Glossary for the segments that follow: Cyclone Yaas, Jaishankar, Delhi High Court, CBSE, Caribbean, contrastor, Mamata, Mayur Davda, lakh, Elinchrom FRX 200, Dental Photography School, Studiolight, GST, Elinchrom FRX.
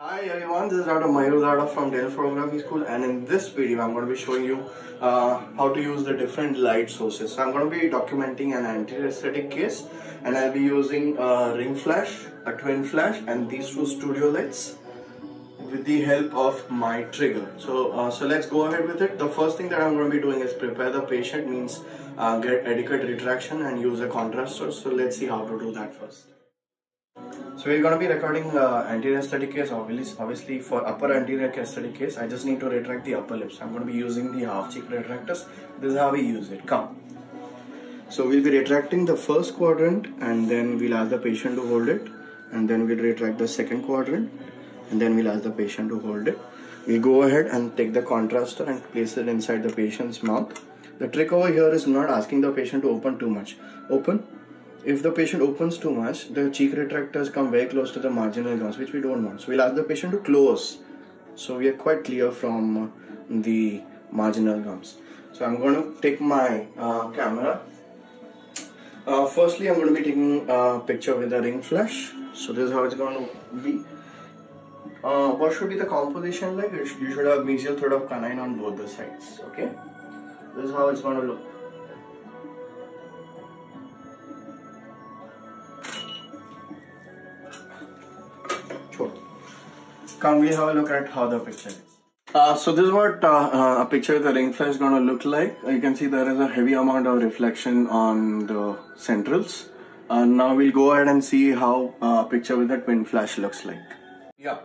Hi everyone, this is Dr. Mayur Davda from Dental Photography School, and in this video I'm going to be showing you how to use the different light sources. So I'm going to be documenting an anterior aesthetic case, and I'll be using a ring flash, a twin flash, and these two studio lights with the help of my trigger. So let's go ahead with it. The first thing that I'm going to be doing is prepare the patient, means get adequate retraction and use a contrast. So let's see how to do that first. So we're going to be recording anterior aesthetic case. Obviously for upper anterior aesthetic case, I just need to retract the upper lips. I'm going to be using the half cheek retractors. This is how we use it. So we'll be retracting the first quadrant, and then we'll ask the patient to hold it, and then we'll retract the second quadrant, and then we'll ask the patient to hold it. We'll go ahead and take the contrastor and place it inside the patient's mouth. The trick over here is not asking the patient to open too much. If the patient opens too much, the cheek retractors come very close to the marginal gums, which we don't want. So we'll ask the patient to close, so we are quite clear from the marginal gums. So I'm going to take my camera. Firstly, I'm going to be taking a picture with a ring flash. So this is how it's going to be. What should be the composition like? You should have medial third of canine on both the sides. Okay, this is how it's going to look. Come, we'll have a look at how the picture is. So this is what a picture with a ring flash is going to look like. You can see there is a heavy amount of reflection on the centrals. Now we'll go ahead and see how a picture with a twin flash looks like. Yeah,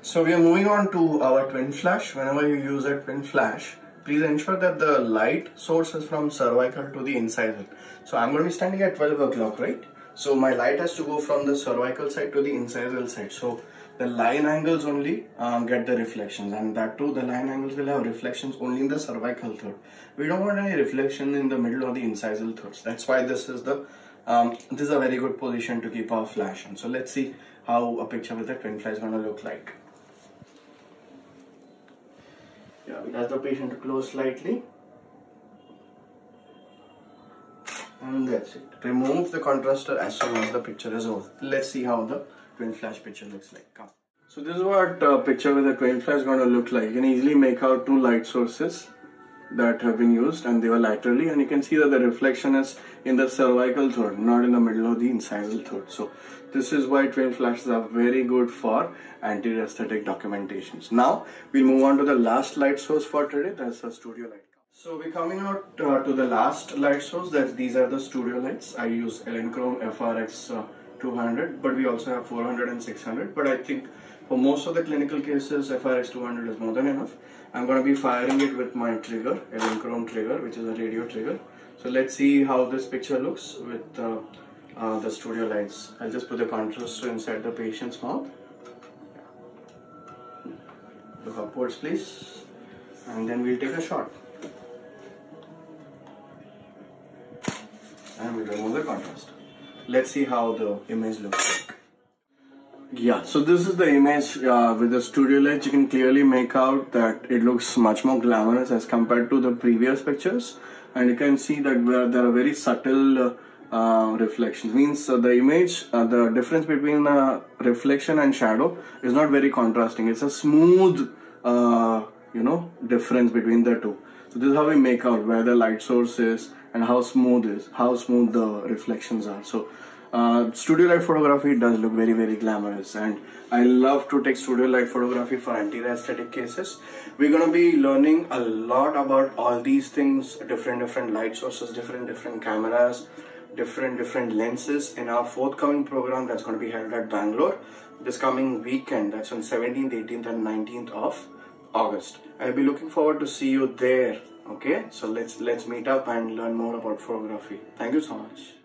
so we are moving on to our twin flash. Whenever you use a twin flash, please ensure that the light source is from cervical to the incisal. So I'm going to be standing at 12 o'clock, right? So my light has to go from the cervical side to the incisal side. So the line angles only get the reflections, and that too, the line angles will have reflections only in the cervical third. We don't want any reflection in the middle or the incisal thirds. That's why this is a very good position to keep our flash in. So let's see how a picture with a twin flash is going to look like. Yeah, we ask the patient to close slightly, and that's it. Remove the contrastor as soon as the picture is over. Let's see how the twin flash picture looks like. Come. So this is what a picture with a twin flash is going to look like. You can easily make out two light sources that have been used, and they were laterally, and you can see that the reflection is in the cervical third, not in the middle of the incisal third. So this is why twin flashes are very good for anterior aesthetic documentations. Now we'll move on to the last light source for today. That's the studio light. So we're coming out to the last light source. These are the studio lights. I use Elinchrom FRX 200, but we also have 400 and 600, but I think for most of the clinical cases FRX 200 is more than enough. I'm going to be firing it with my trigger, Elinchrom trigger, which is a radio trigger. So let's see how this picture looks with the studio lights. I'll just put the contrast inside the patient's mouth. Look upwards please, and then we'll take a shot. And we'll remove the contrast. Let's see how the image looks like. Yeah, so this is the image with the studio light. You can clearly make out that it looks much more glamorous as compared to the previous pictures, and you can see that there are very subtle reflections. Means the difference between reflection and shadow is not very contrasting. It's a smooth difference between the two. So this is how we make out where the light source is and how smooth the reflections are. So studio light photography does look very, very glamorous, and I love to take studio light photography for anterior aesthetic cases. We're going to be learning a lot about all these things, different light sources, different cameras, different lenses in our forthcoming program that's going to be held at Bangalore this coming weekend. That's on 17th, 18th and 19th of August. I'll be looking forward to see you there. Okay, so let's meet up and learn more about photography. Thank you so much.